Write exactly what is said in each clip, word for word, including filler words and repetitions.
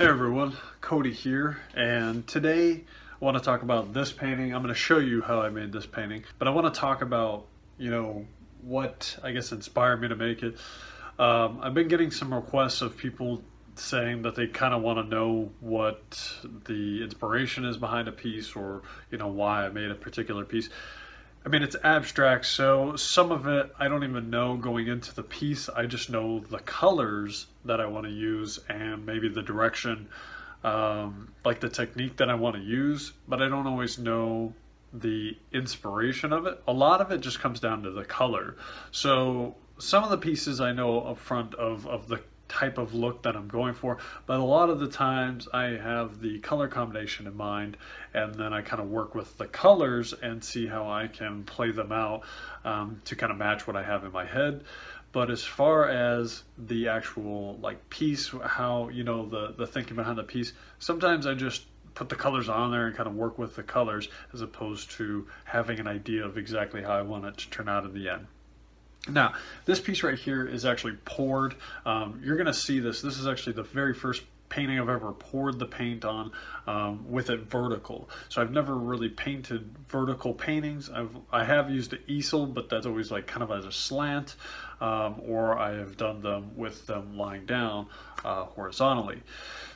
Hey everyone, Cody here, and today I want to talk about this painting. I'm going to show you how I made this painting, but I want to talk about, you know, what I guess inspired me to make it. Um, I've been getting some requests of people saying that they kind of want to know what the inspiration is behind a piece, or, you know, why I made a particular piece. I mean, it's abstract, so some of it I don't even know going into the piece. I just know the colors that I want to use and maybe the direction, um, like the technique that I want to use, but I don't always know the inspiration of it. A lot of it just comes down to the color. So some of the pieces I know up front of, of the type of look that I'm going for, but a lot of the times I have the color combination in mind, and then I kind of work with the colors and see how I can play them out um, to kind of match what I have in my head. But as far as the actual like piece, how, you know, the the thinking behind the piece, sometimes I just put the colors on there and kind of work with the colors as opposed to having an idea of exactly how I want it to turn out in the end. Now, this piece right here is actually poured. Um, you're going to see this. This is actually the very first painting I've ever poured the paint on um, with it vertical. So I've never really painted vertical paintings. I've, I have used the easel, but that's always like kind of as a slant, um, or I have done them with them lying down uh, horizontally.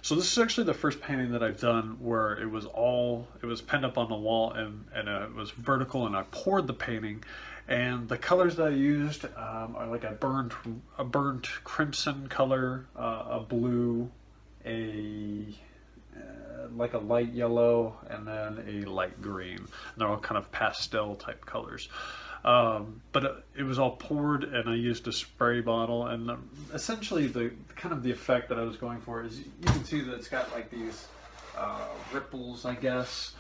So this is actually the first painting that I've done where it was all, it was pinned up on the wall and, and uh, it was vertical, and I poured the painting. And the colors that I used um, are like a burnt, a burnt crimson color, uh, a blue, a uh, like a light yellow, and then a light green. And they're all kind of pastel type colors. Um, but it was all poured, and I used a spray bottle. And the, essentially, the kind of the effect that I was going for is, you can see that it's got like these uh, ripples, I guess.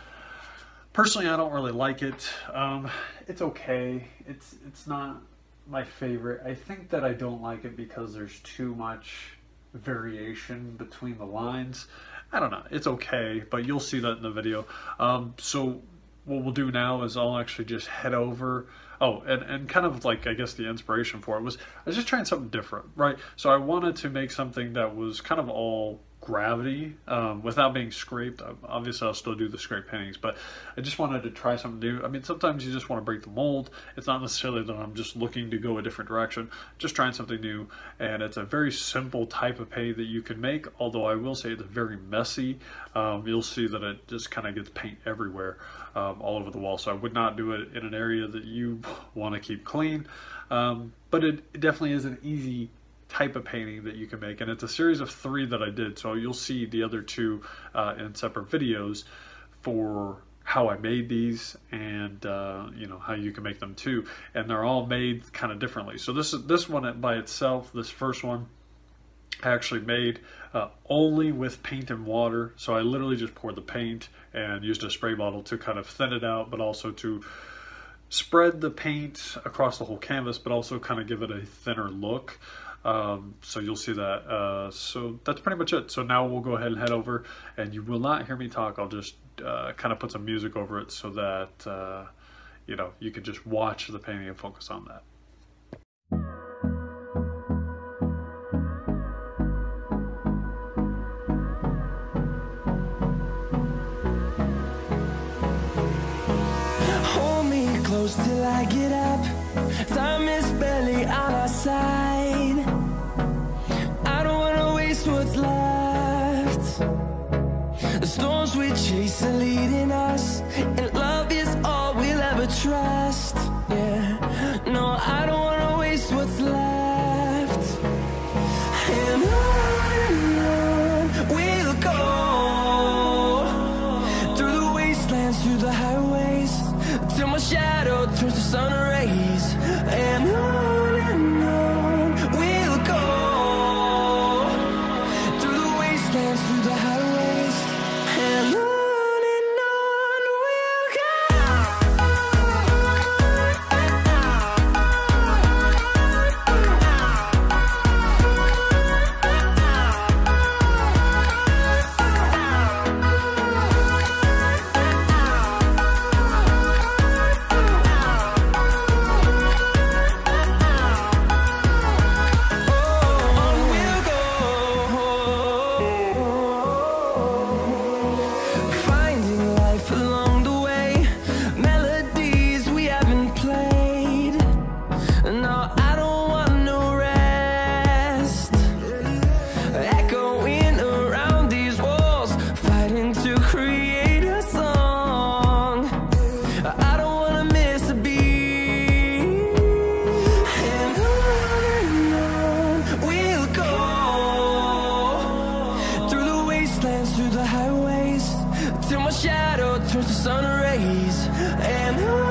Personally, I don't really like it. Um, it's okay. It's it's not my favorite. I think that I don't like it because there's too much variation between the lines. I don't know. It's okay, but you'll see that in the video. Um, so what we'll do now is I'll actually just head over. Oh, and, and kind of like, I guess the inspiration for it was, I was just trying something different, right? So I wanted to make something that was kind of all gravity, um, without being scraped. Obviously I'll still do the scrape paintings, but I just wanted to try something new. I mean, sometimes you just want to break the mold. It's not necessarily that I'm just looking to go a different direction, just trying something new. And it's a very simple type of paint that you can make, although I will say it's very messy. Um, you'll see that it just kind of gets paint everywhere, um, all over the wall. So I would not do it in an area that you want to keep clean. Um, but it definitely is an easy type of painting that you can make, and it's a series of three that I did, so you'll see the other two uh, in separate videos for how I made these, and uh, you know, how you can make them too, and they're all made kind of differently. So this is this one by itself. This first one I actually made uh, only with paint and water, so I literally just poured the paint and used a spray bottle to kind of thin it out, but also to spread the paint across the whole canvas, but also kind of give it a thinner look. Um, so you'll see that. Uh, so that's pretty much it. So now we'll go ahead and head over, and you will not hear me talk. I'll just uh, kind of put some music over it so that, uh, you know, you can just watch the painting and focus on that. Hold me close till I get up. Time is barely on our side. The storms we chase are leading us, and love is all we'll ever trust. Yeah, no, I don't wanna waste what's left. And on we'll go, through the wastelands, through the highways, till my shadow turns to sun rays. And on oh, shadow turns to sun rays, and I